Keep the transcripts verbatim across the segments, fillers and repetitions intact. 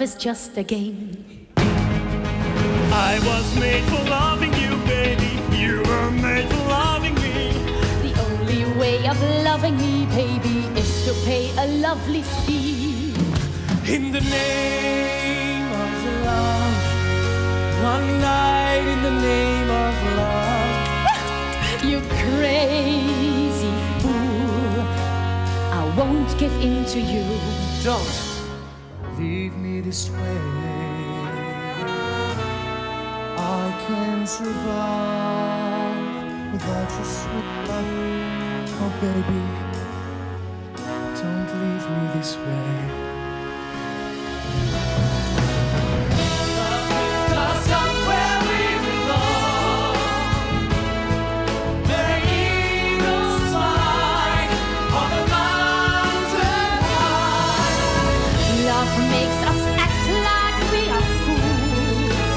love is just a game. I was made for loving you, baby. You were made for loving me. The only way of loving me, baby, is to pay a lovely fee. In the name of love, one night in the name of love. You crazy fool, I won't give in to you. Don't leave me this way. I can't survive without your sweet love. Oh baby, don't leave me this way. Love lift us up where we belong. Where eagles fly on the mountain high. Love makes us act like we are fools.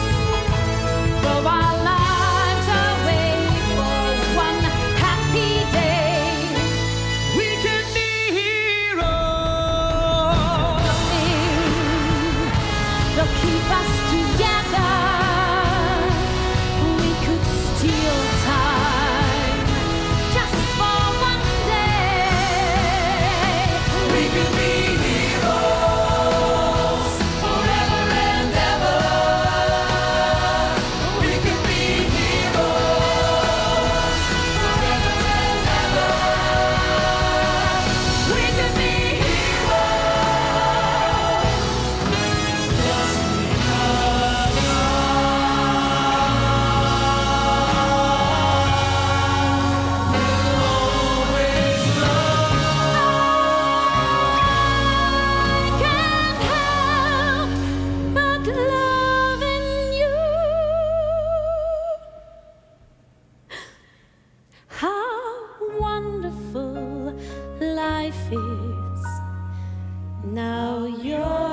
Throw our lives away for one happy day. We can be heroes. Nothing will keep us together. We could steal time just for one day. We could be heroes. Wonderful life is now yours.